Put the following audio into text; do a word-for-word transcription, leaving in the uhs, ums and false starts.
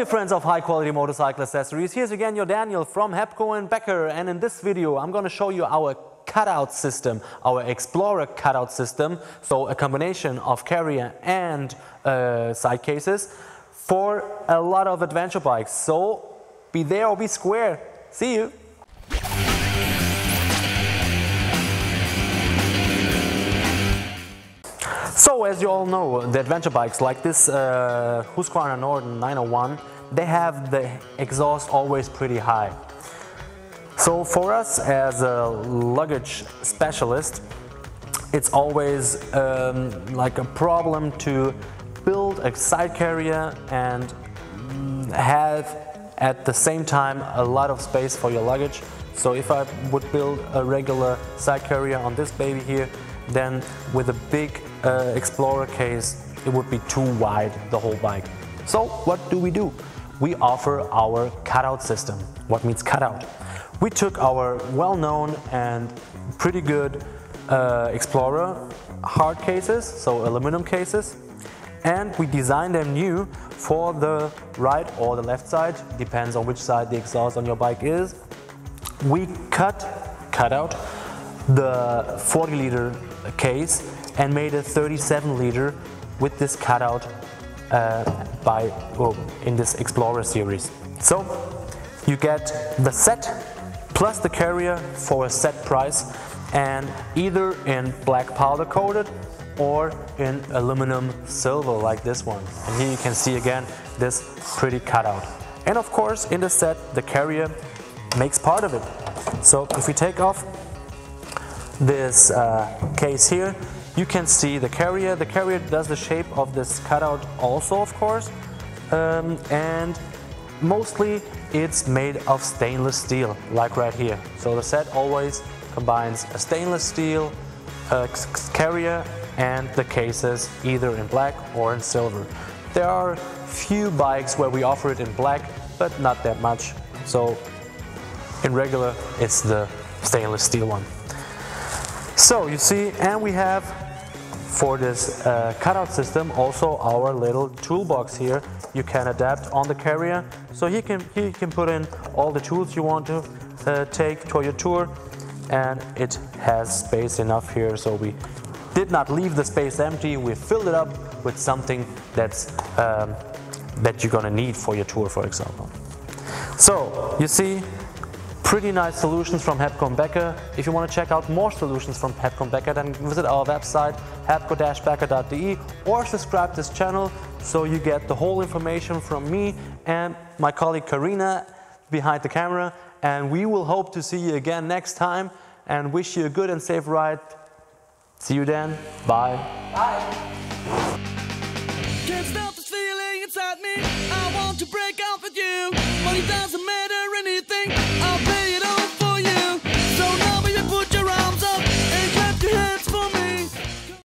dear friends of high-quality motorcycle accessories, here's again your Daniel from Hepco Becker, and in this video I'm going to show you our cutout system, our Explorer cutout system, so a combination of carrier and uh, side cases for a lot of adventure bikes. So be there or be square. See you! So, as you all know, the adventure bikes like this uh, Husqvarna Norden nine oh one, they have the exhaust always pretty high. So for us as a luggage specialist, it's always um, like a problem to build a side carrier and have at the same time a lot of space for your luggage. So if I would build a regular side carrier on this baby here, then with a big uh, Explorer case it would be too wide, the whole bike. So what do we do? We offer our cutout system. What means cutout? We took our well-known and pretty good uh, Explorer hard cases, so aluminum cases, and we designed them new for the right or the left side, depends on which side the exhaust on your bike is. We cut, cut out the forty liter case and made a thirty-seven liter with this cutout uh, by well, in this Explorer series. So you get the set plus the carrier for a set price, and either in black powder coated or in aluminum silver like this one. And here you can see again this pretty cutout. And of course in the set the carrier makes part of it. So if we take off this uh, case here, you can see the carrier. The carrier does the shape of this cutout also, of course, um, and mostly it's made of stainless steel, like right here. So the set always combines a stainless steel uh, carrier and the cases either in black or in silver. There are few bikes where we offer it in black, but not that much. So in regular it's the stainless steel one. So you see, and we have for this uh, cutout system also our little toolbox here. You can adapt on the carrier, so you can, you can put in all the tools you want to uh, take to your tour, and it has space enough here. So we did not leave the space empty, we filled it up with something that's um, that you're gonna need for your tour, for example. So you see, pretty nice solutions from Hepco Becker. If you want to check out more solutions from Hepco Becker, then visit our website hepco becker dot d e or subscribe to this channel so you get the whole information from me and my colleague Karina behind the camera. And we will hope to see you again next time and wish you a good and safe ride. See you then. Bye. Bye. Can't stop this feeling inside me. I want to break out with you, but it doesn't matter anything.